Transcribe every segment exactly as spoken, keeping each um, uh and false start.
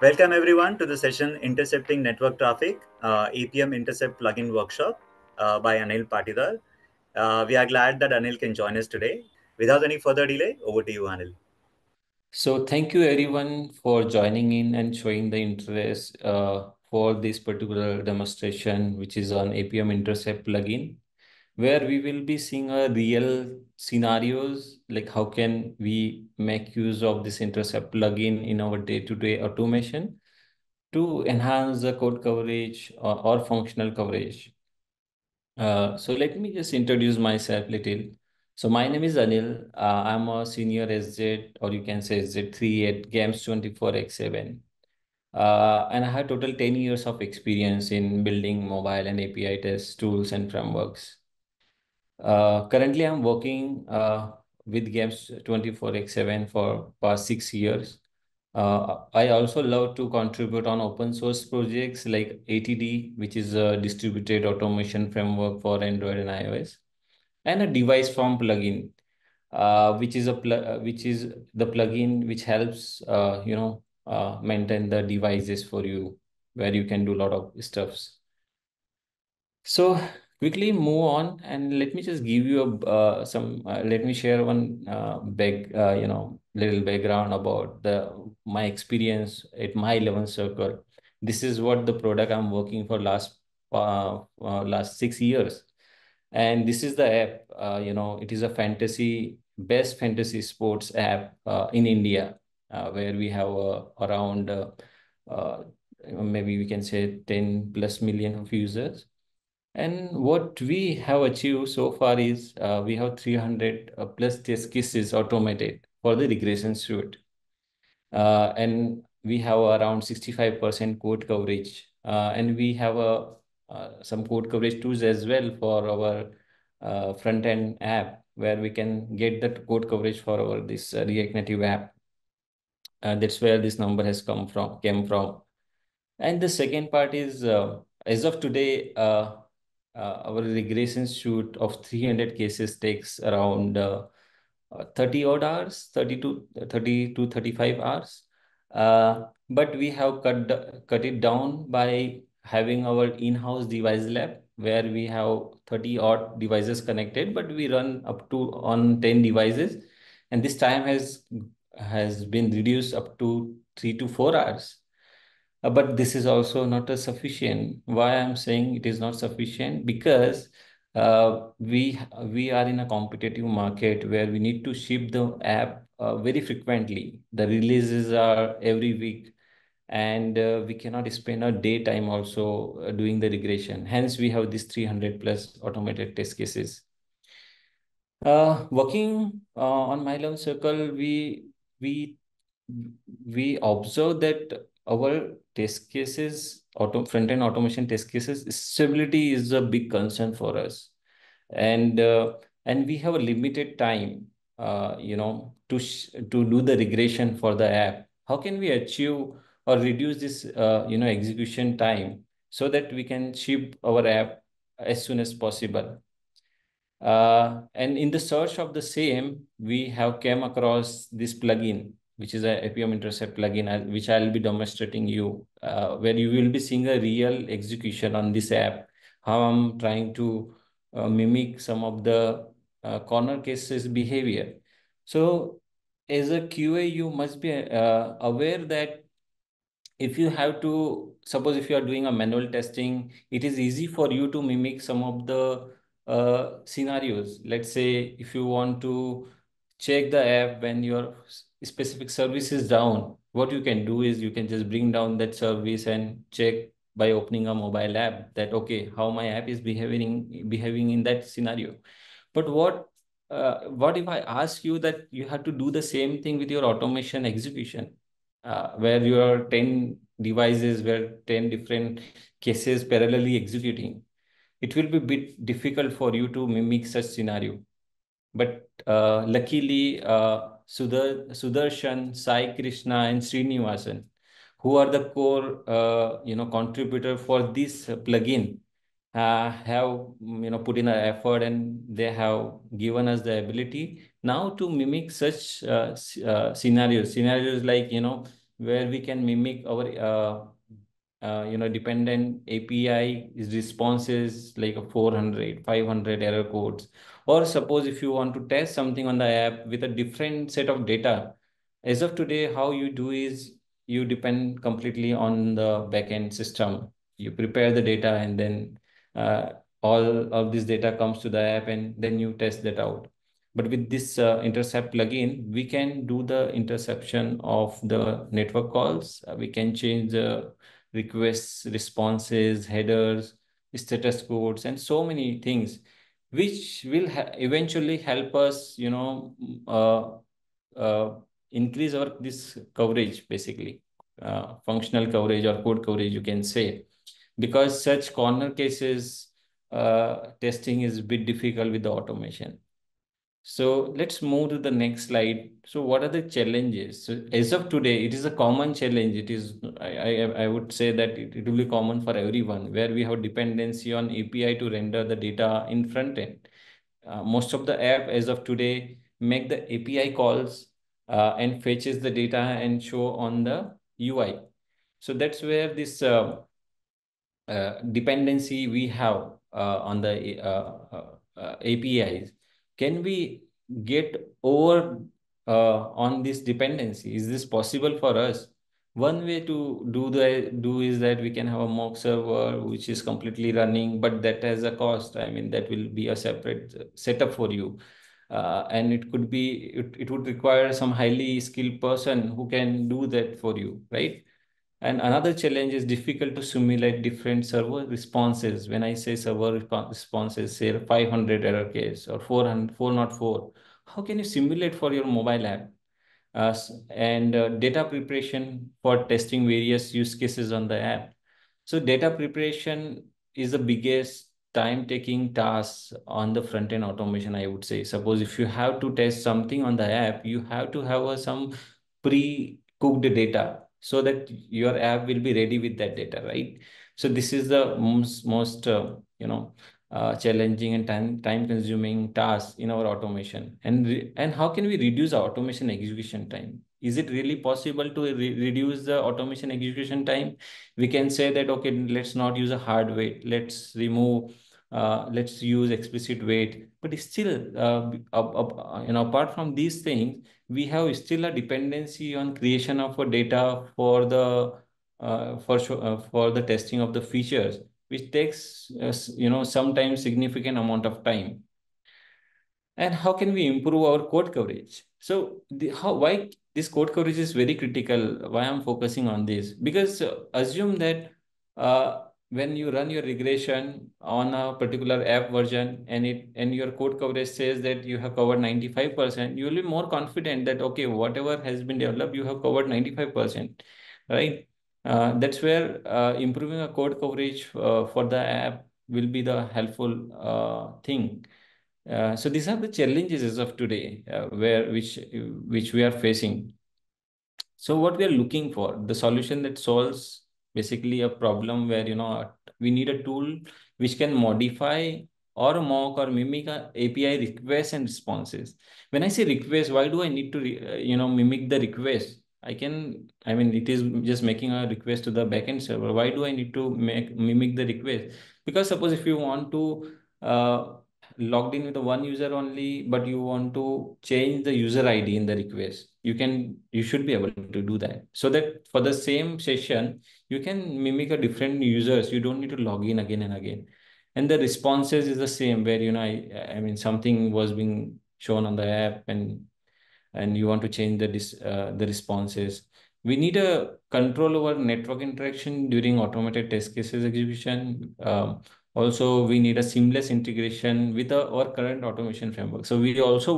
Welcome everyone to the session Intercepting Network Traffic, uh, Appium Intercept Plugin Workshop uh, by Anil Patidar. Uh, we are glad that Anil can join us today. Without any further delay, over to you, Anil. So thank you everyone for joining in and showing the interest uh, for this particular demonstration, which is on Appium Intercept Plugin, where we will be seeing a real scenarios, like how can we make use of this Intercept plugin in our day-to-day automation to enhance the code coverage or, or functional coverage. Uh, so let me just introduce myself a little. So my name is Anil. Uh, I'm a senior S Z, or you can say S Z three at Games twenty-four by seven. Uh, and I have total ten years of experience in building mobile and A P I test tools and frameworks. Uh, currently, I'm working uh, with Games twenty-four by seven for past six years. Uh, I also love to contribute on open source projects like A T D, which is a distributed automation framework for Android and iOS, and a device form plugin, uh, which is a pl which is the plugin which helps uh, you know uh, maintain the devices for you, where you can do a lot of stuffs. So. Quickly move on, and let me just give you a uh, some. Uh, let me share one uh, big, uh, you know, little background about the my experience at My eleven Circle. This is what the product I'm working for last uh, uh, last six years, and this is the app. Uh, you know, it is a fantasy best fantasy sports app uh, in India, uh, where we have uh, around uh, uh, maybe we can say ten plus million of users. And what we have achieved so far is uh, we have three hundred plus test cases automated for the regression suite. Uh, and we have around sixty-five percent code coverage. Uh, and we have a, uh, some code coverage tools as well for our uh, front-end app, where we can get the code coverage for our this uh, React Native app. Uh, that's where this number has come from, came from. And the second part is, uh, as of today, uh, Uh, our regression suite of three hundred cases takes around uh, thirty odd hours, thirty to thirty-five hours. Uh, but we have cut, cut it down by having our in-house device lab, where we have thirty odd devices connected, but we run up to on ten devices. And this time has, has been reduced up to three to four hours. Uh, but this is also not a sufficient. Why I'm saying it is not sufficient? Because uh, we we are in a competitive market where we need to ship the app uh, very frequently. The releases are every week, and uh, we cannot spend our daytime also uh, doing the regression. Hence, we have these three hundred plus automated test cases. Uh, working uh, on My eleven Circle, we we we observe that our test cases, auto, front-end automation test cases, stability is a big concern for us. And uh, and we have a limited time, uh, you know, to, to do the regression for the app. How can we achieve or reduce this, uh, you know, execution time so that we can ship our app as soon as possible? Uh, and in the search of the same, we have come across this plugin, which is an Appium Intercept plugin, which I'll be demonstrating you, uh, where you will be seeing a real execution on this app. How I'm trying to uh, mimic some of the uh, corner cases behavior. So as a Q A, you must be uh, aware that if you have to, suppose if you are doing a manual testing, it is easy for you to mimic some of the uh, scenarios. Let's say if you want to check the app when your specific service is down, what you can do is you can just bring down that service and check by opening a mobile app that, okay, how my app is behaving, behaving in that scenario. But what, uh, what if I ask you that you have to do the same thing with your automation execution, uh, where you are ten devices, where ten different cases parallelly executing? It will be a bit difficult for you to mimic such scenario. But uh, luckily, uh, Sudar Sudarshan, Sai Krishna, and Srinivasan, who are the core, uh, you know, contributor for this plugin, uh, have, you know, put in an effort, and they have given us the ability now to mimic such uh, uh, scenarios. Scenarios like, you know, where we can mimic our uh, uh, you know dependent A P I responses like a four hundred, five hundred error codes. Or suppose if you want to test something on the app with a different set of data, as of today, how you do is you depend completely on the backend system. You prepare the data and then uh, all of this data comes to the app and then you test that out. But with this uh, intercept plugin, we can do the interception of the network calls. We can change the requests, responses, headers, status codes, and so many things, which will ha eventually help us, you know, uh, uh, increase our this coverage, basically, uh, functional coverage or code coverage, you can say, because such corner cases uh, testing is a bit difficult with the automation. So let's move to the next slide. So what are the challenges? So as of today, it is a common challenge. It is, I, I, I would say that it, it will be common for everyone, where we have dependency on A P I to render the data in front end. Uh, most of the app as of today make the A P I calls uh, and fetches the data and show on the U I. So that's where this uh, uh, dependency we have uh, on the uh, uh, A P Is. Can we get over uh, on this dependency? Is this possible for us? One way to do the do is that we can have a mock server which is completely running, but that has a cost. I mean, that will be a separate setup for you. Uh, and it could be, it, it would require some highly skilled person who can do that for you, right? And another challenge is difficult to simulate different server responses. When I say server responses, say five hundred error case or four hundred, four oh four, how can you simulate for your mobile app? Uh, and uh, data preparation for testing various use cases on the app. So data preparation is the biggest time-taking task on the front-end automation, I would say. Suppose if you have to test something on the app, you have to have uh, some pre-cooked data, so that your app will be ready with that data, right? So this is the most, most uh, you know, uh, challenging and time, time-consuming task in our automation. And, and how can we reduce our automation execution time? Is it really possible to re reduce the automation execution time? We can say that, okay, let's not use a hard weight. Let's remove, uh, let's use explicit weight. But it's still, uh, up, up, you know, apart from these things, we have still a dependency on creation of a data for the uh, for uh, for the testing of the features, which takes uh, you know sometimes significant amount of time. And how can we improve our code coverage? So the, how why this code coverage is very critical? Why I'm focusing on this? Because uh, assume that uh, when you run your regression on a particular app version and it and your code coverage says that you have covered ninety-five percent, you will be more confident that, okay, whatever has been developed, you have covered ninety-five percent, right? Uh, that's where uh, improving a code coverage uh, for the app will be the helpful uh, thing. Uh, so these are the challenges as of today, uh, where which which we are facing. So what we are looking for, the solution that solves basically a problem where, you know, we need a tool which can modify or mock or mimic A P I requests and responses. When I say request, why do I need to, you know, mimic the request? I can, I mean, it is just making a request to the backend server. Why do I need to make mimic the request? Because suppose if you want to uh, logged in with the one user only, but you want to change the user I D in the request, you can, you should be able to do that. So that for the same session, you can mimic a different users. You don't need to log in again and again. And the responses is the same where, you know, I, I mean, something was being shown on the app and, and you want to change the, dis, uh, the responses. We need a control over network interaction during automated test cases execution. Um, Also, we need a seamless integration with our current automation framework. So we also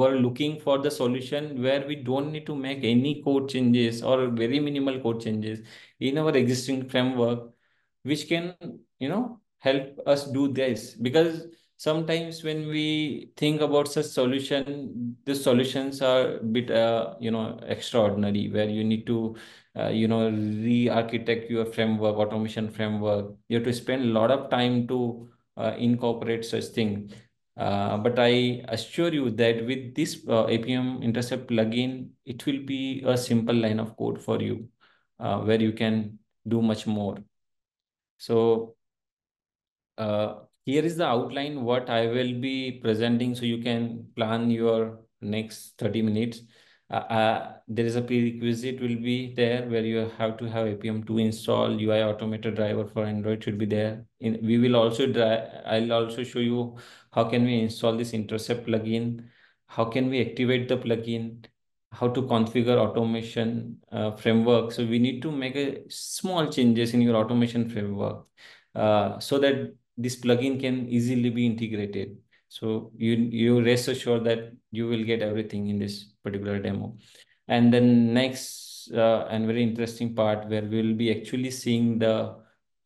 were looking for the solution where we don't need to make any code changes or very minimal code changes in our existing framework, which can, you know, help us do this. Because sometimes when we think about such solution, the solutions are a bit, uh, you know, extraordinary, where you need to Uh, you know, re-architect your framework, automation framework. You have to spend a lot of time to uh, incorporate such things. Uh, but I assure you that with this uh, Appium Intercept plugin, it will be a simple line of code for you uh, where you can do much more. So uh, here is the outline what I will be presenting so you can plan your next thirty minutes. Uh, uh, there is a prerequisite will be there where you have to have Appium two install, U I Automator driver for Android should be there. In, we will also, I'll also show you how can we install this Intercept plugin, how can we activate the plugin, how to configure automation uh, framework. So we need to make a small changes in your automation framework uh, so that this plugin can easily be integrated. So you, you rest assured that you will get everything in this particular demo. And then next uh, and very interesting part where we'll be actually seeing the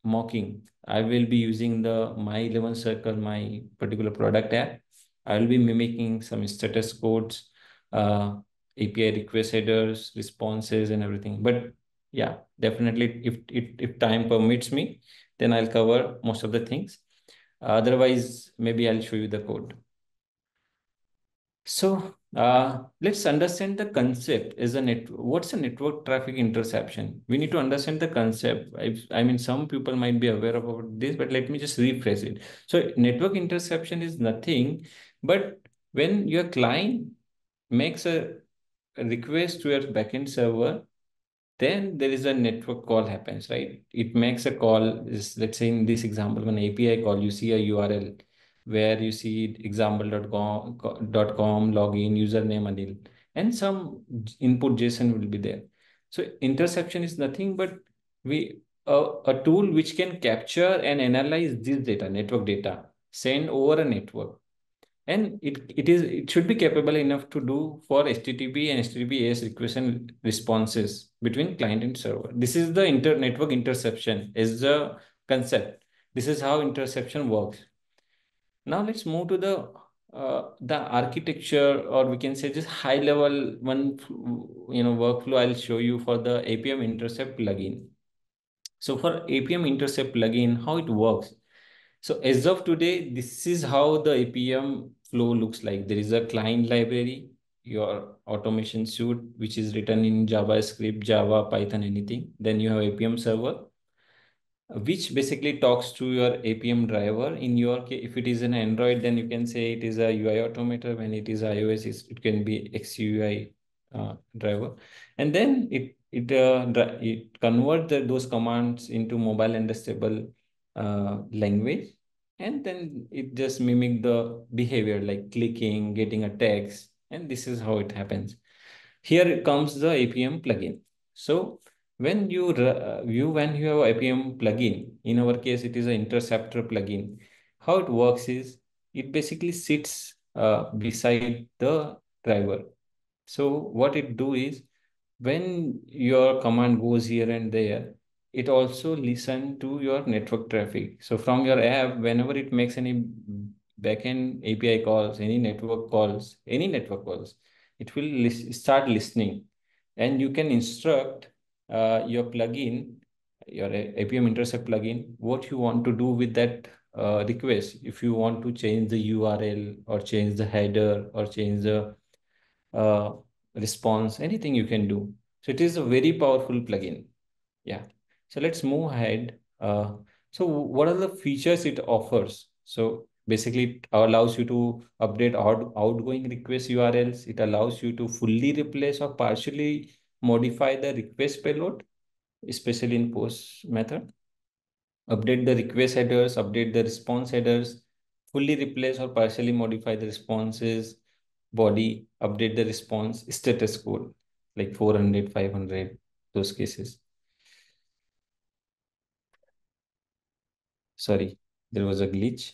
mocking. I will be using the My eleven Circle, my particular product app. I will be mimicking some status codes, uh, A P I request headers, responses, and everything. But yeah, definitely if, if, if time permits me, then I'll cover most of the things. Otherwise, maybe I'll show you the code. So uh, let's understand the concept is a net. What's a network traffic interception? We need to understand the concept. I, I mean, some people might be aware about this, but let me just rephrase it. So network interception is nothing, but when your client makes a, a request to your backend server, then there is a network call happens, right? It makes a call, is, let's say in this example, an A P I call, you see a U R L where you see example dot com, login, username Anil, and some input JSON will be there. So interception is nothing but we uh, a tool which can capture and analyze this data, network data, send over a network. And it, it is it should be capable enough to do for H T T P and H T T P S requests and responses between client and server. This is the inter network interception is the concept. This is how interception works. Now let's move to the uh, the architecture, or we can say just high level one you know workflow I'll show you for the Appium Intercept plugin. So for Appium Intercept plugin, how it works. So as of today, this is how the Appium flow looks like. There is a client library, your automation suite, which is written in JavaScript, Java, Python, anything. Then you have Appium server, which basically talks to your Appium driver. In your case, if it is an Android, then you can say it is a U I Automator. When it is iOS, it can be X U I uh, driver. And then it, it, uh, it converts those commands into mobile understandable Uh, language, and then it just mimic the behavior like clicking, getting a text, and this is how it happens. Here comes the Appium plugin. So when you uh, you when you have Appium plugin, in our case it is an interceptor plugin. How it works is it basically sits uh, beside the driver. So what it do is when your command goes here and there, it also listens to your network traffic. So from your app, whenever it makes any backend A P I calls, any network calls, any network calls, it will list, start listening. And you can instruct uh, your plugin, your Appium Intercept plugin, what you want to do with that uh, request. If you want to change the U R L or change the header or change the uh, response, anything you can do. So it is a very powerful plugin. Yeah. So let's move ahead. Uh, so what are the features it offers? So basically it allows you to update out, outgoing request U R Ls. It allows you to fully replace or partially modify the request payload, especially in post method. Update the request headers, update the response headers, fully replace or partially modify the responses, body, update the response status code, like four hundred, five hundred, those cases. Sorry, there was a glitch.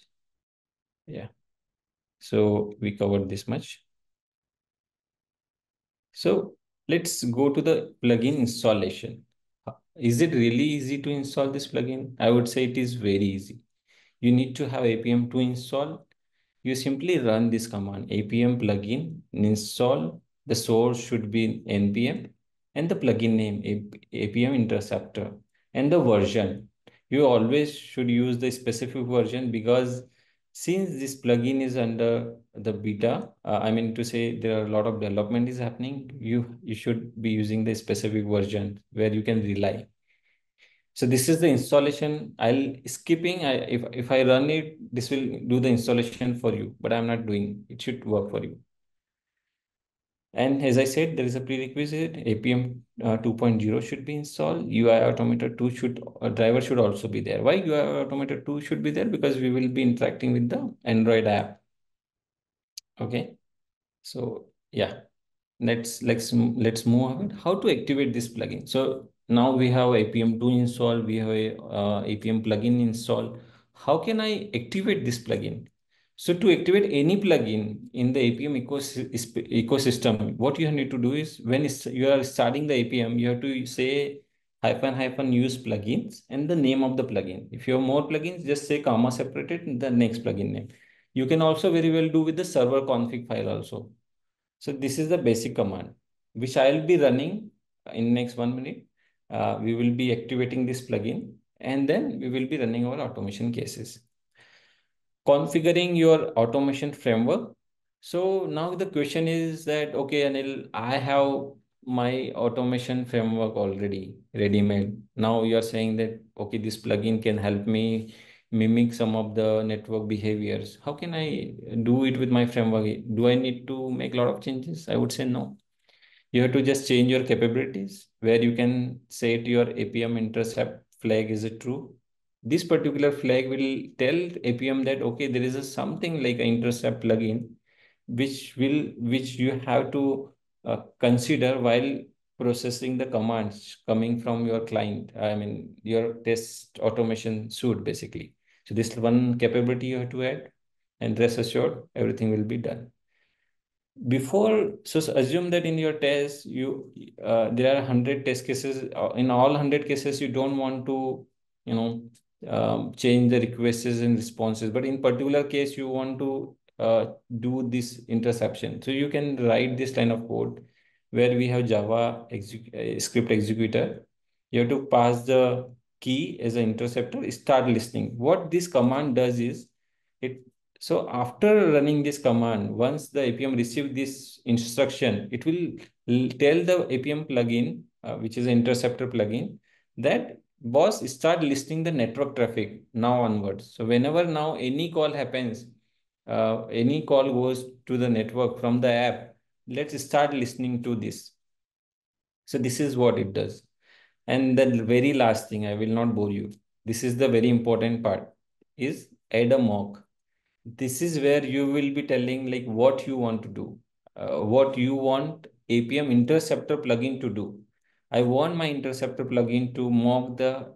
Yeah. So we covered this much. So let's go to the plugin installation. Is it really easy to install this plugin? I would say it is very easy. You need to have Appium to install. You simply run this command, Appium plugin install. The source should be N P M and the plugin name, Appium Interceptor, and the version. You always should use the specific version because Since this plugin is under the beta, uh, I mean to say there are a lot of development is happening, you, you should be using the specific version where you can rely. So this is the installation. I'll skipping, I, if, if I run it, this will do the installation for you, but I'm not doing, it should work for you. And as I said, there is a prerequisite, Appium uh, two point oh should be installed, U I Automator two should, uh, driver should also be there. Why U I Automator two should be there? Because we will be interacting with the Android app. Okay, so yeah, let's, let's, let's move ahead. How to activate this plugin? So now we have Appium two installed, we have a uh, Appium plugin installed. How can I activate this plugin? So to activate any plugin in the Appium ecosystem, what you need to do is when you are starting the Appium, you have to say hyphen hyphen use plugins and the name of the plugin. If you have more plugins, just say comma separated in the next plugin name. You can also very well do with the server config file also. So this is the basic command, which I'll be running in next one minute. Uh, we will be activating this plugin and then we will be running our automation cases. Configuring your automation framework. So now the question is that, okay, Anil, I have my automation framework already ready-made. Now you're saying that, okay, this plugin can help me mimic some of the network behaviors. How can I do it with my framework? Do I need to make a lot of changes? I would say no. You have to just change your capabilities where you can say to your Appium intercept flag, is it true? This particular flag will tell Appium that, okay, there is a something like an intercept plugin, which will, which you have to uh, consider while processing the commands coming from your client. I mean, your test automation suite, basically. So this one capability you have to add, and rest assured, everything will be done. Before, so assume that in your test, you uh, there are one hundred test cases. In all one hundred cases, you don't want to, you know, um, change the requests and responses. But in particular case, you want to uh, do this interception. So you can write this line of code where we have Java exec script executor. You have to pass the key as an interceptor, start listening. What this command does is it. So after running this command, once the Appium receives this instruction, it will tell the Appium plugin, uh, which is an interceptor plugin, that boss start listening the network traffic now onwards. So whenever now any call happens, uh, any call goes to the network from the app, let's start listening to this. So this is what it does. And the very last thing, I will not bore you. This is the very important part, is add a mock. This is where you will be telling like what you want to do, uh, what you want Appium Interceptor plugin to do. I want my Interceptor plugin to mock the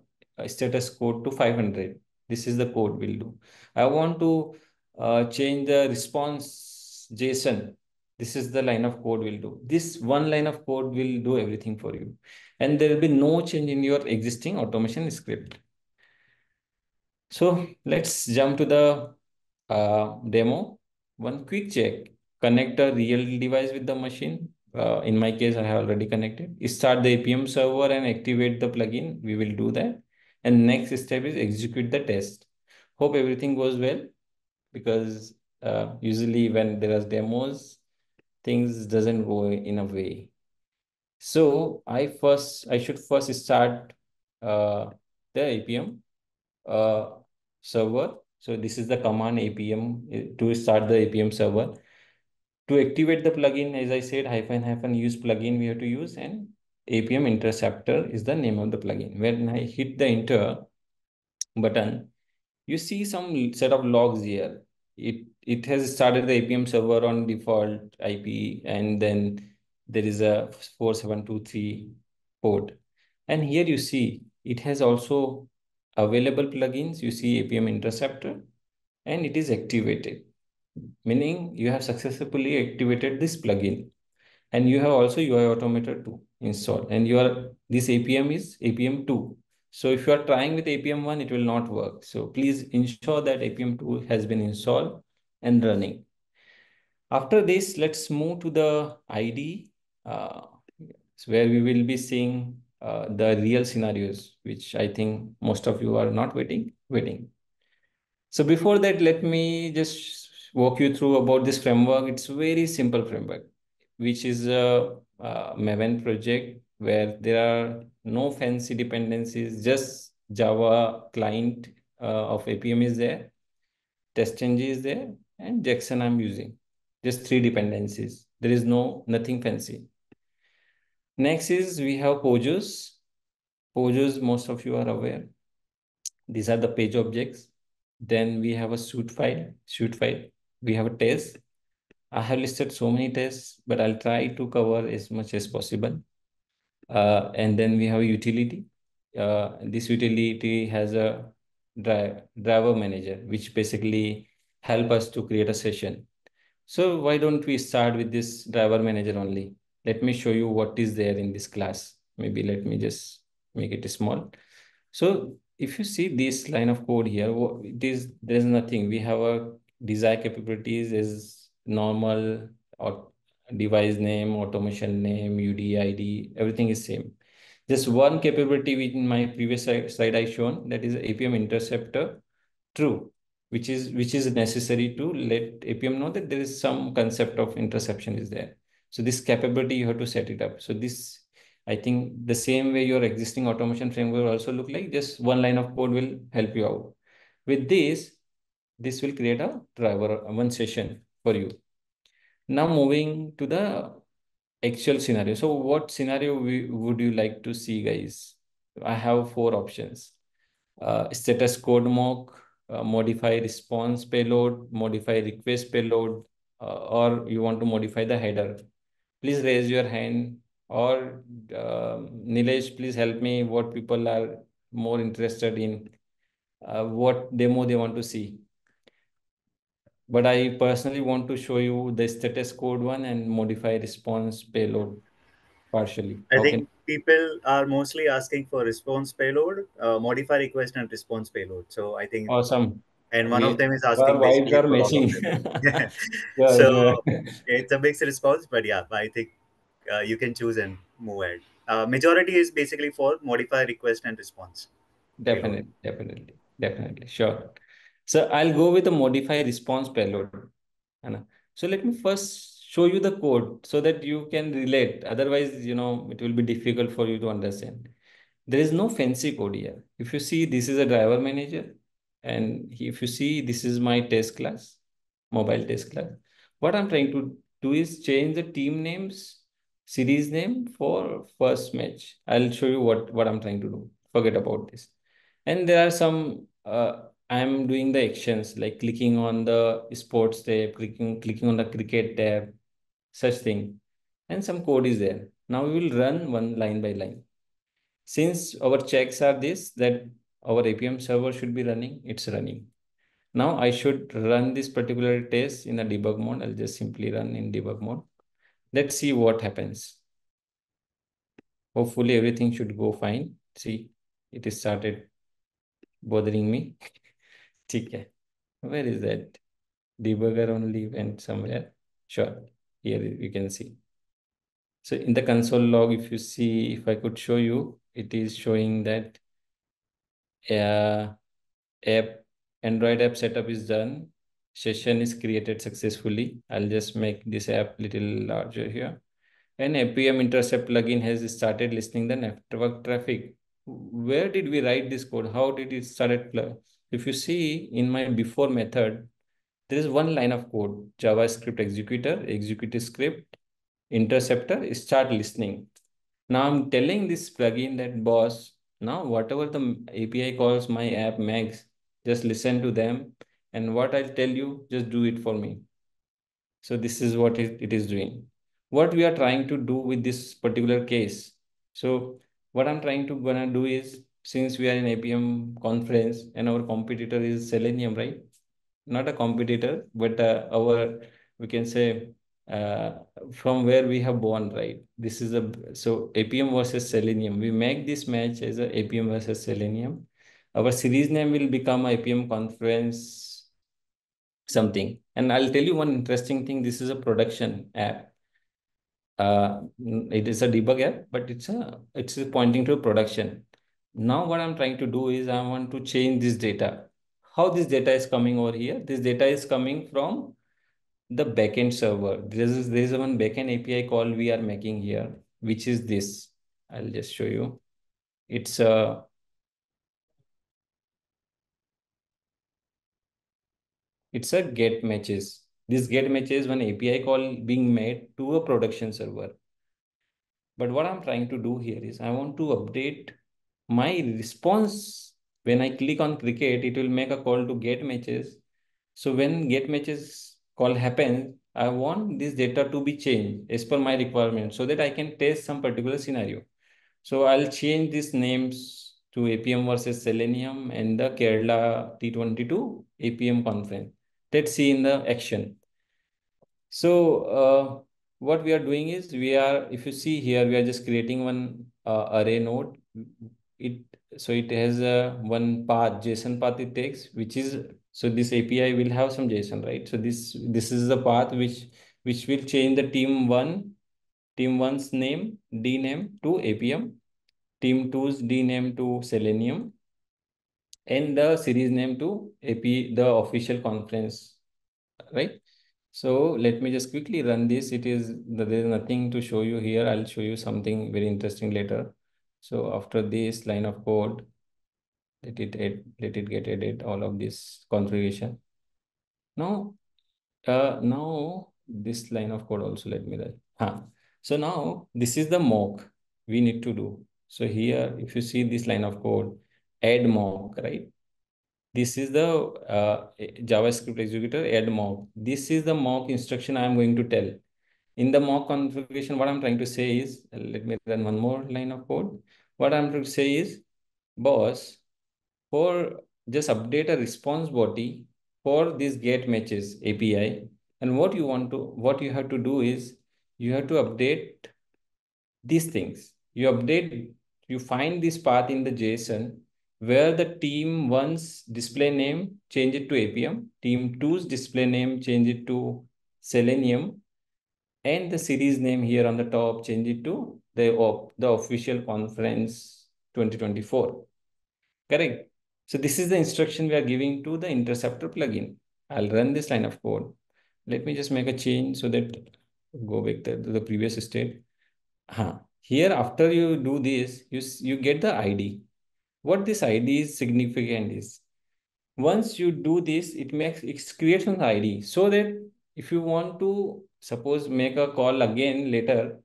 status code to five hundred. This is the code we'll do. I want to uh, change the response JSON. This is the line of code we'll do. This one line of code will do everything for you. And there will be no change in your existing automation script. So let's jump to the Uh, demo. One quick check, connect a real device with the machine. Uh, in my case, I have already connected. Start the Appium server and activate the plugin. We will do that. And next step is execute the test. Hope everything goes well, because uh, usually when there are demos, things doesn't go in a way. So I first, I should first start uh, the Appium uh, server. So this is the command Appium to start the Appium server. To activate the plugin, as I said, hyphen hyphen use plugin we have to use, and Appium Interceptor is the name of the plugin. When I hit the enter button, you see some set of logs here. It, it has started the Appium server on default I P, and then there is a four seven two three port. And here you see it has also available plugins. You see Appium Interceptor, and it is activated, meaning you have successfully activated this plugin, and you have also U I Automator two installed, and your this Appium is Appium two. So if you are trying with Appium one, it will not work. So please ensure that Appium two has been installed and running. After this, let's move to the I D E, uh, where we will be seeing Uh, the real scenarios, which I think most of you are not waiting, waiting. So before that, let me just walk you through about this framework. It's a very simple framework, which is a, a Maven project where there are no fancy dependencies, just Java client uh, of Appium is there, TestNG is there, and Jackson I'm using. Just three dependencies. There is no nothing fancy. Next is we have Pojos. Pojos, most of you are aware. These are the page objects. Then we have a suit file, suit file. We have a test. I have listed so many tests, but I'll try to cover as much as possible. Uh, and then we have a utility. Uh, this utility has a drive, driver manager, which basically help us to create a session. So why don't we start with this driver manager only? Let me show you what is there in this class. Maybe let me just make it small. So if you see this line of code here, this, there's nothing. We have a desired capabilities as normal, or device name, automation name, U D I D, everything is same. Just one capability which in my previous slide I shown, that is Appium Interceptor true, which is which is necessary to let Appium know that there is some concept of interception is there. So this capability, you have to set it up. So this, I think the same way your existing automation framework also look like, just one line of code will help you out. With this, this will create a driver, one session for you. Now moving to the actual scenario. So what scenario we, would you like to see, guys? I have four options. Uh, status code mock, uh, modify response payload, modify request payload, uh, or you want to modify the header. Please raise your hand. Or uh, Nilesh, please help me what people are more interested in, uh, what demo they want to see. But I personally want to show you the status code one and modify response payload partially. I okay. think people are mostly asking for response payload, uh, modify request and response payload. So I think awesome. And one we, of them is asking yeah. Yeah, so yeah. It's a mixed response, but yeah, I think Uh, you can choose and move ahead. Uh, majority is basically for modify request and response. Definitely, definitely, definitely. Sure. So I'll go with the modify response payload. So let me first show you the code so that you can relate. Otherwise, you know, it will be difficult for you to understand. There is no fancy code here. If you see, this is a driver manager. And if you see, this is my test class, mobile test class. What I'm trying to do is change the team names, series name for first match. I'll show you what, what I'm trying to do. Forget about this. And there are some, uh, I'm doing the actions like clicking on the sports tab, clicking, clicking on the cricket tab, such thing. And some code is there. Now we will run one line by line. Since our checks are this, that our Appium server should be running, it's running. Now I should run this particular test in a debug mode. I'll just simply run in debug mode. Let's see what happens. Hopefully everything should go fine. See, it is started bothering me. Where is that? Debugger only went somewhere. Sure, here you can see. So in the console log, if you see, if I could show you, it is showing that uh, app, Android app setup is done. Session is created successfully. I'll just make this app little larger here. And Appium Intercept plugin has started listening the network traffic. Where did we write this code? How did it start? If you see in my before method, there is one line of code, JavaScript executor, execute script, interceptor, start listening. Now I'm telling this plugin that boss, now whatever the A P I calls my app makes, just listen to them. And what I'll tell you, just do it for me. So this is what it, it is doing. What we are trying to do with this particular case. So what I'm trying to gonna do is, since we are in Appium conference and our competitor is Selenium, right? Not a competitor, but uh, our, we can say, uh, from where we have born, right? This is a, so Appium versus Selenium. We make this match as a Appium versus Selenium. Our series name will become Appium conference something. And I'll tell you one interesting thing. This is a production app. Uh, it is a debug app, but it's a, it's a pointing to production. Now what I'm trying to do is I want to change this data. how this data is coming over here. This data is coming from the backend server. This is, there is one backend A P I call we are making here, which is this. I'll just show you. It's a it's a get matches. This get matches one A P I call being made to a production server. But what I'm trying to do here is I want to update my response. When I click on cricket, it will make a call to get matches. So when get matches call happens, I want this data to be changed as per my requirement so that I can test some particular scenario. So I'll change these names to Appium versus Selenium and the Kerala T twenty-two Appium conference. Let's see in the action. So uh, what we are doing is we are, if you see here, we are just creating one uh, array node. It, so it has a one path, JSON path it takes, which is, so this A P I will have some JSON, right? So this, this is the path which, which will change the team one, team one's name, D name to Appium, team two's D name to Selenium, and the series name to A P, the official conference, right? So let me just quickly run this. It is, there is nothing to show you here. I'll show you something very interesting later. So after this line of code, let it add, let it get added all of this configuration. Now, uh, now this line of code also let me run. Huh. So now this is the mock we need to do. So here, if you see this line of code, add mock, right? This is the uh, JavaScript executor add mock. This is the mock instruction I am going to tell. In the mock configuration, what I'm trying to say is, let me run one more line of code. What I'm trying to say is, boss, for just update a response body for this get matches A P I. And what you want to, what you have to do is, you have to update these things. You update, you find this path in the JSON, where the team one's display name, change it to Appium, team two's display name, change it to Selenium, and the series name here on the top, change it to the, op, the official conference twenty twenty-four, correct? So this is the instruction we are giving to the Interceptor plugin. I'll run this line of code. Let me just make a change so that go back to the previous state. Huh. Here, after you do this, you, you get the I D. What this I D is significant is, once you do this, it makes it creates an I D so that if you want to suppose make a call again later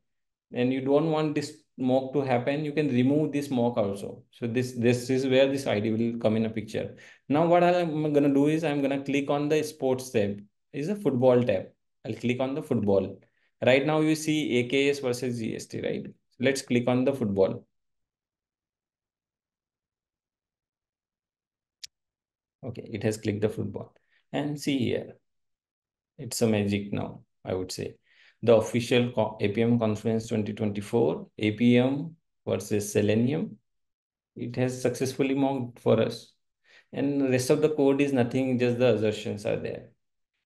and you don't want this mock to happen, you can remove this mock also. So this, this is where this I D will come in a picture. Now what I'm gonna do is I'm gonna click on the sports tab. It's a football tab. I'll click on the football. Right now you see A K S versus G S T, right? So let's click on the football. Okay, it has clicked the football. And see here, it's a magic now, I would say. The official Appium Conference twenty twenty-four, Appium versus Selenium. It has successfully mocked for us. And the rest of the code is nothing, just the assertions are there.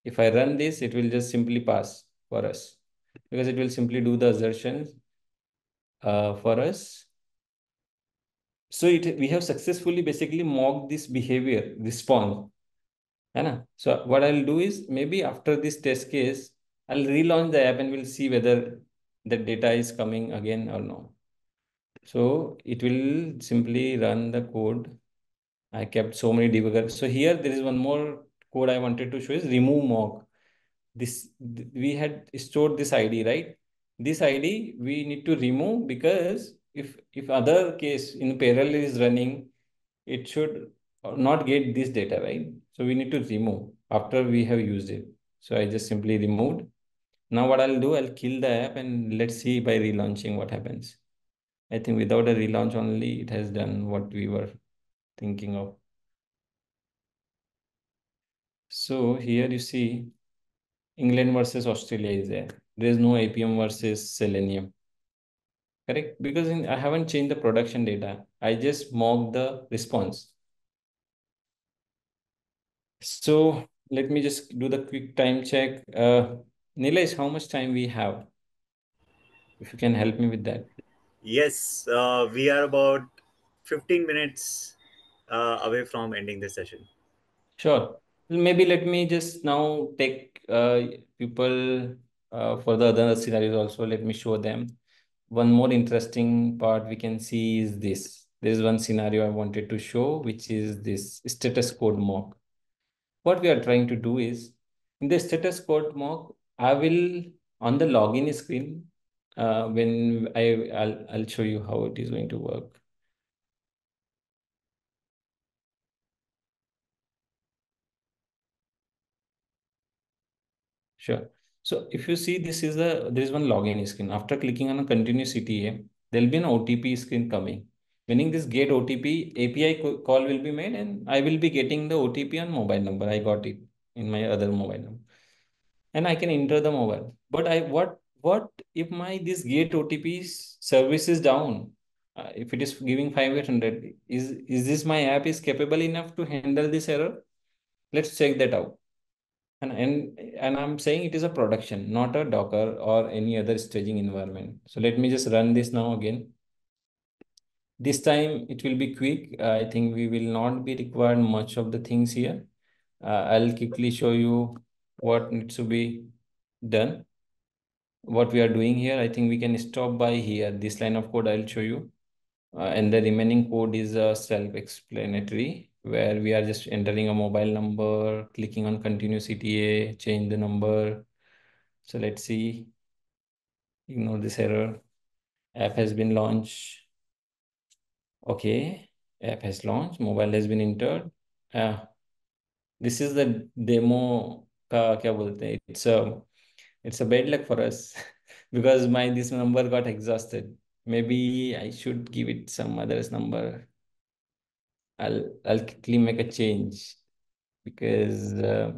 If I run this, it will just simply pass for us because it will simply do the assertions uh, for us. So it, we have successfully basically mocked this behavior, response. So what I'll do is maybe after this test case, I'll relaunch the app and we'll see whether the data is coming again or no. So it will simply run the code. I kept so many debuggers. So here there is one more code I wanted to show is remove mock. This, we had stored this I D, right? This I D we need to remove because If, if other case in parallel is running, it should not get this data, right? So we need to remove after we have used it. So I just simply removed. Now what I'll do, I'll kill the app and let's see by relaunching what happens. I think without a relaunch only, it has done what we were thinking of. So here you see England versus Australia is there. There is no Appium versus Selenium. Correct? Because in, I haven't changed the production data. I just mocked the response. So let me just do the quick time check. Uh, Nilesh, how much time we have? If you can help me with that. Yes, uh, we are about fifteen minutes uh, away from ending this session. Sure. Maybe let me just now take uh, people uh, for the other scenarios also. Let me show them. One more interesting part we can see is this. There is one scenario I wanted to show, which is this status code mock. What we are trying to do is, in the status code mock, I will, on the login screen, uh, when I, I'll, I'll show you how it is going to work. Sure. So if you see, this is the, there is one login screen. After clicking on a continue C T A, there'll be an O T P screen coming. Meaning this get O T P A P I call will be made and I will be getting the O T P on mobile number. I got it in my other mobile number. And I can enter the mobile. But I what what if my this get O T P service is down? Uh, if it is giving five hundred, is, is this my app is capable enough to handle this error? Let's check that out. And, and, and I'm saying it is a production, not a Docker or any other staging environment. So let me just run this now again. This time it will be quick. Uh, I think we will not be required much of the things here. Uh, I'll quickly show you what needs to be done. What we are doing here, I think we can stop by here. This line of code I'll show you. Uh, and the remaining code is uh, self-explanatory, where we are just entering a mobile number, clicking on continue C T A, change the number. So let's see, ignore this error. App has been launched. Okay, app has launched, mobile has been entered. Uh, this is the demo, it's a, it's a bad luck for us because my this number got exhausted. Maybe I should give it some other's number. I'll, I'll quickly make a change because uh,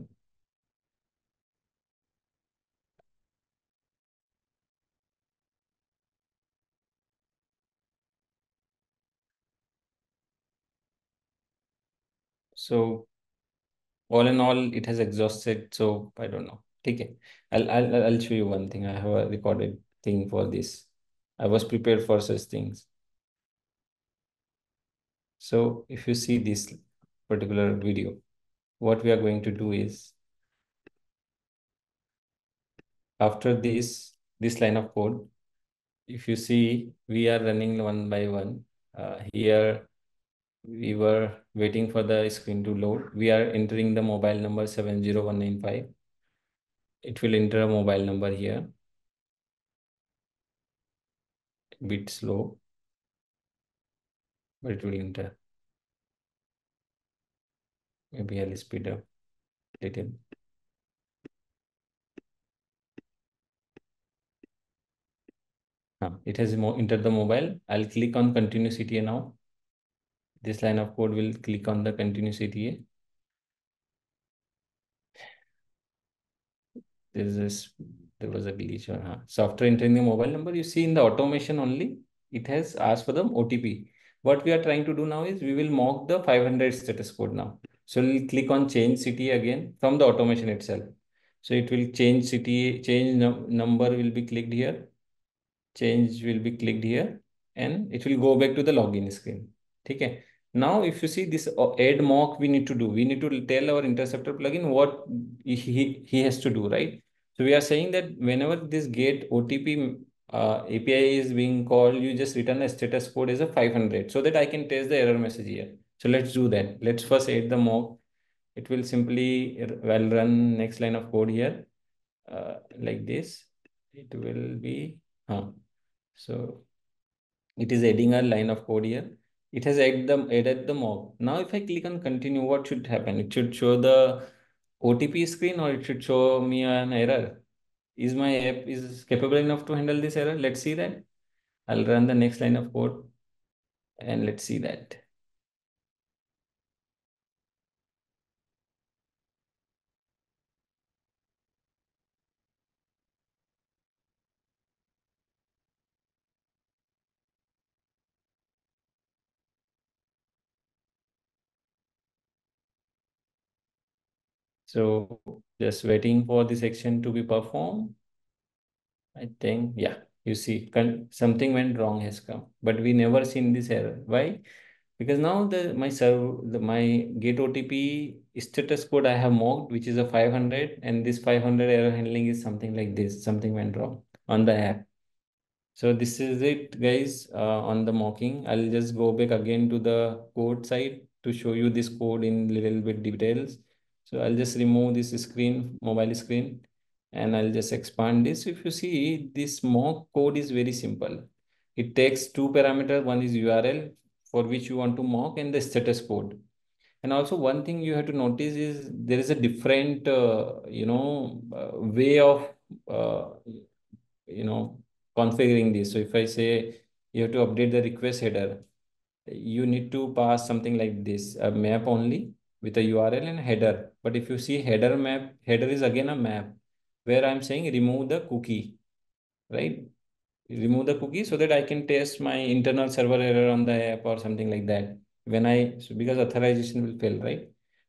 so all in all it has exhausted. So I don't know. Take it. I'll, I'll, I'll show you one thing. I have a recorded thing for this. I was prepared for such things. So if you see this particular video, what we are going to do is, after this, this line of code, if you see, we are running one by one. Uh, here, we were waiting for the screen to load. We are entering the mobile number seven zero one nine five. It will enter a mobile number here. A bit slow, but it will enter. Maybe I'll speed up a little. Ah, it has entered the mobile. I'll click on continue C T A now. This line of code will click on the continue C T A. There's this, there was a glitch. Or, huh? So after entering the mobile number, you see in the automation only, it has asked for the O T P. What we are trying to do now is we will mock the five hundred status code now. So we'll click on change C T A again from the automation itself. So it will change C T A, change num number will be clicked here. Change will be clicked here and it will go back to the login screen. Okay. Now, if you see this add mock we need to do, we need to tell our interceptor plugin what he, he has to do, right? So we are saying that whenever this get O T P Uh, A P I is being called, you just return a status code as a five hundred so that I can test the error message here. So let's do that. Let's first add the mock. It will simply, I'll run next line of code here uh, like this. It will be, huh. So it is adding a line of code here. It has added the, added the mock. Now, if I click on continue, what should happen? It should show the O T P screen or it should show me an error. Is my app is capable enough to handle this error? Let's see that. I'll run the next line of code and let's see that. So just waiting for this action to be performed. I think, yeah, you see something went wrong has come, but we never seen this error. Why? because now the my server, the, my get O T P status code I have mocked, which is a five hundred, and this five hundred error handling is something like this. Something went wrong on the app. So this is it, guys, uh, on the mocking. I'll just go back again to the code side to show you this code in little bit details. So I'll just remove this screen, mobile screen, and I'll just expand this. If you see, this mock code is very simple. It takes two parameters. One is U R L for which you want to mock, and the status code. And also one thing you have to notice is there is a different, uh, you know, uh, way of, uh, you know, configuring this. So if I say you have to update the request header, you need to pass something like this, a map only with a U R L and header. But if you see header map, header is again a map where I'm saying remove the cookie, right? Remove the cookie so that I can test my internal server error on the app or something like that. When I, so because authorization will fail, right?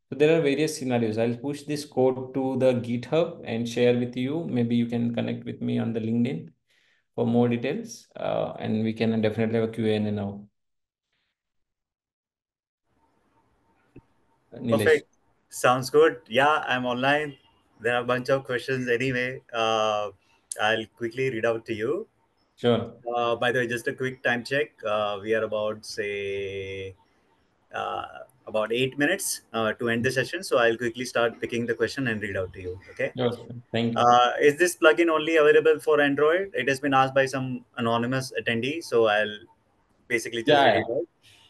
So there are various scenarios. I'll push this code to the GitHub and share with you. Maybe you can connect with me on the LinkedIn for more details, uh, and we can definitely have a Q and A now. Nilesh. Perfect. Sounds good. Yeah, I'm online. There are a bunch of questions anyway. Uh, I'll quickly read out to you. Sure. Uh, by the way, just a quick time check. Uh, we are about, say, uh, about eight minutes uh, to end the session. So I'll quickly start picking the question and read out to you. Okay. Yes, thank you. Uh, is this plugin only available for Android? It has been asked by some anonymous attendee. So I'll basically just yeah. read out.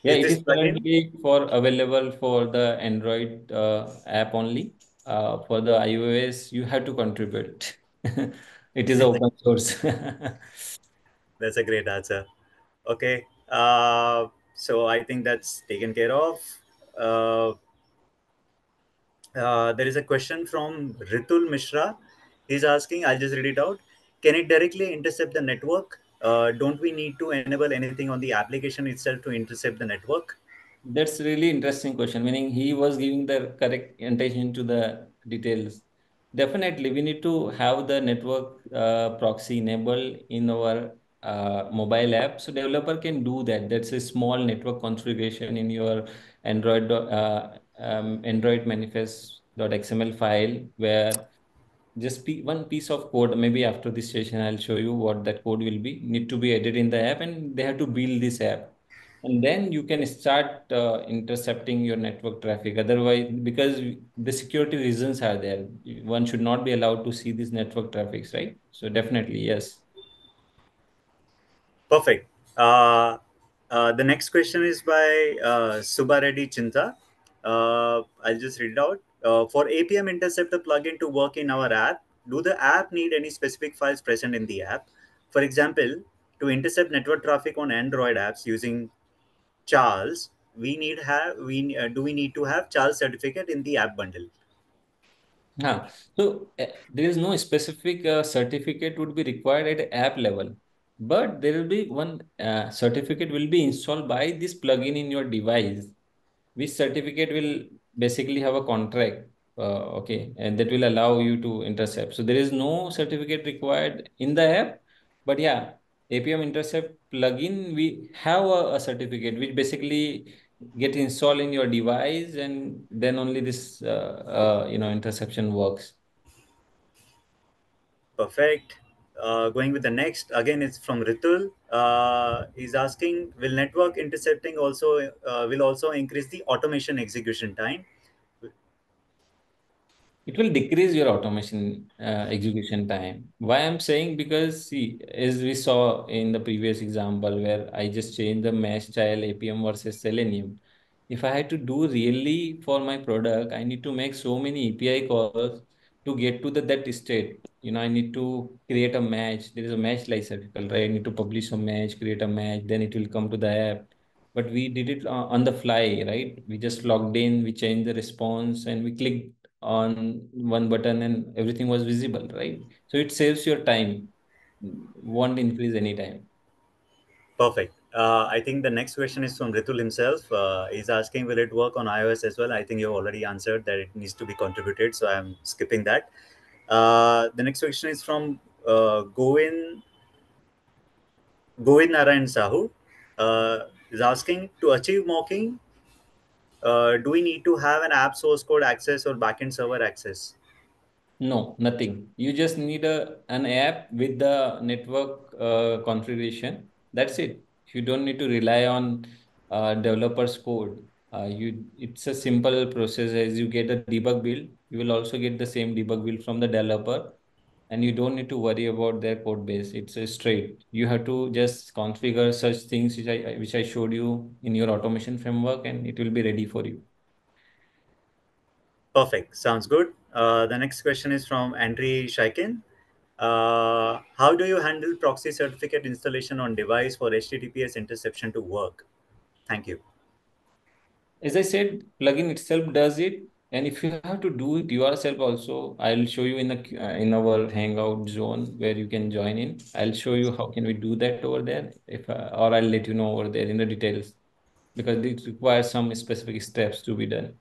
Yeah, is it is currently for available for the Android uh, app only. Uh, for the iOS, you have to contribute. It is open source. That's a great answer. Okay. Uh, so I think that's taken care of. Uh, uh, there is a question from Ritul Mishra. He's asking, I'll just read it out. Can it directly intercept the network? Uh, don't we need to enable anything on the application itself to intercept the network? That's really interesting question. Meaning he was giving the correct attention to the details. Definitely, we need to have the network uh, proxy enabled in our uh, mobile app. So developer can do that. That's a small network configuration in your Android uh, um, Android manifest dot X M L file where just one piece of code, maybe after this session, I'll show you what that code will be, need to be added in the app, and they have to build this app. And then you can start uh, intercepting your network traffic. Otherwise, because the security reasons are there, one should not be allowed to see these network traffics, right? So definitely, yes. Perfect. Uh, uh, the next question is by uh, Subhareddy Chinta. Uh, I'll just read it out. Uh, for Appium Intercept, the plugin to work in our app, do the app need any specific files present in the app? For example, to intercept network traffic on Android apps using Charles, we need have we uh, do we need to have Charles certificate in the app bundle? Huh. So uh, there is no specific uh, certificate would be required at app level, but there will be one uh, certificate will be installed by this plugin in your device. Which certificate will basically have a contract, uh, okay, and that will allow you to intercept. So there is no certificate required in the app, but yeah, Appium Intercept plugin, we have a, a certificate which basically get installed in your device, and then only this, uh, uh, you know, interception works. Perfect. Uh, going with the next, again, it's from Ritul. Uh, he's asking, will network intercepting also, uh, will also increase the automation execution time? It will decrease your automation uh, execution time. Why I'm saying, because see, as we saw in the previous example where I just changed the mesh child Appium versus Selenium. If I had to do really for my product, I need to make so many A P I calls to get to the, that state. You know, I need to create a match. There is a match life cycle, right? I need to publish a match, create a match, then it will come to the app. But we did it on the fly, right? We just logged in, we changed the response, and we clicked on one button and everything was visible, right? So it saves your time, won't increase any time. Perfect. Uh, I think the next question is from Ritul himself. Uh, he's asking, will it work on iOS as well? I think you've already answered that it needs to be contributed. So I'm skipping that. Uh, the next question is from uh, Govin, Govin Narayan Sahu. Uh, is asking, to achieve mocking, uh, do we need to have an app source code access or backend server access? No, nothing. You just need a, an app with the network uh, configuration. That's it. You don't need to rely on uh, developer's code. Uh, you, it's a simple process. As you get a debug build, you will also get the same debug build from the developer, and you don't need to worry about their code base. It's a straight. You have to just configure such things which I which I showed you in your automation framework, and it will be ready for you. Perfect. Sounds good. Uh, the next question is from Andrei Shaikin. Uh, how do you handle proxy certificate installation on device for H T T P S interception to work? Thank you. As I said, plugin itself does it. And if you have to do it yourself also, I'll show you in the uh, in our Hangout zone where you can join in. I'll show you how can we do that over there, if uh, or I'll let you know over there in the details, because it requires some specific steps to be done.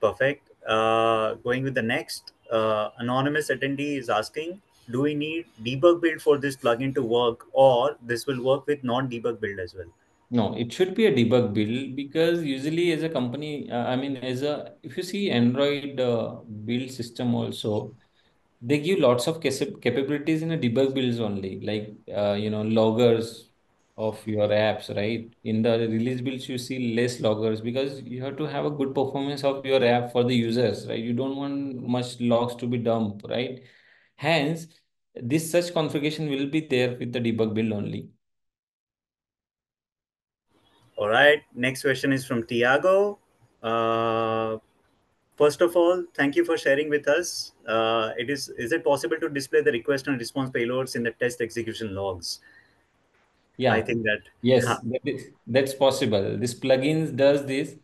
Perfect. Uh, going with the next, uh, anonymous attendee is asking, do we need debug build for this plugin to work, or this will work with non-debug build as well? No, it should be a debug build, because usually as a company, uh, I mean, as a, if you see Android uh, build system also, they give lots of capabilities in a debug builds only, like, uh, you know, loggers of your apps, right? In the release builds, you see less loggers, because you have to have a good performance of your app for the users, right? You don't want much logs to be dumped, right? Hence, this such configuration will be there with the debug build only. All right. Next question is from Tiago. Uh, first of all, thank you for sharing with us. Uh, it is, is it possible to display the request and response payloads in the test execution logs? Yeah, I think that. Yes, yeah. that is, that's possible. This plugin does this.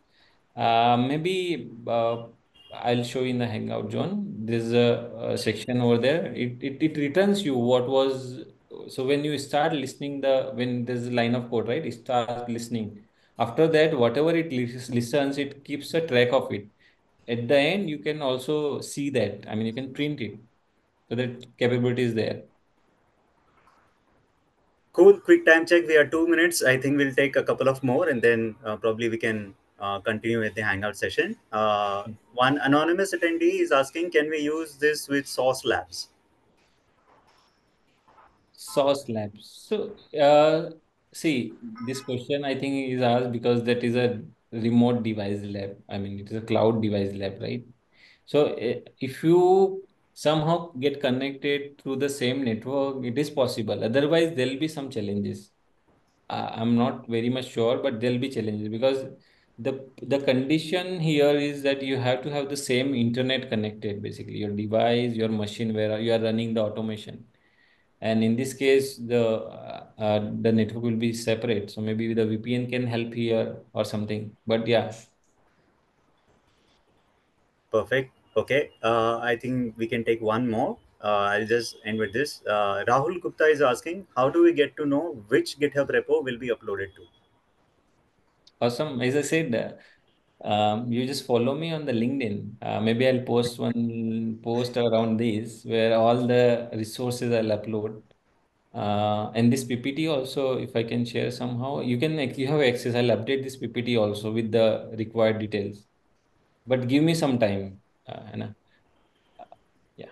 Uh, maybe uh, I'll show you in the Hangout zone. There's a, a section over there. It, it, it returns you what was. So when you start listening, the when there's a line of code, right? It starts listening. After that, whatever it listens, it keeps a track of it. At the end, you can also see that. I mean, you can print it. So that capability is there. Cool. Quick time check. We are two minutes. I think we'll take a couple of more, and then uh, probably we can uh, continue with the Hangout session. Uh, one anonymous attendee is asking, can we use this with Sauce Labs? Sauce Labs. So, uh, see, this question I think is asked because that is a remote device lab. I mean, it is a cloud device lab, right? So, if you somehow get connected through the same network, it is possible. Otherwise, there will be some challenges. Uh, I'm not very much sure, but there will be challenges, because the, the condition here is that you have to have the same internet connected, basically, your device, your machine, where you are running the automation. And in this case, the uh, the network will be separate. So maybe the V P N can help here or something. But yeah. Perfect. Okay. Uh, I think we can take one more. Uh, I'll just end with this. Uh, Rahul Gupta is asking, how do we get to know which GitHub repo will be uploaded to? Awesome. As I said, uh, um, you just follow me on the LinkedIn. Uh, maybe I'll post one post around this where all the resources I'll upload. Uh, and this P P T also, if I can share somehow, you can you have access. I'll update this P P T also with the required details. But give me some time. Uh, Anna. Uh, yeah.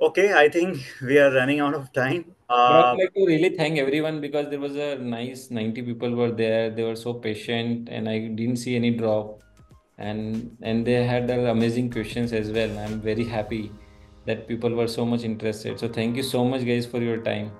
Okay, I think we are running out of time. Uh, I'd like to really thank everyone, because there was a nice ninety people were there. They were so patient, and I didn't see any drop. And and they had their amazing questions as well. I'm very happy that people were so much interested. So thank you so much, guys, for your time.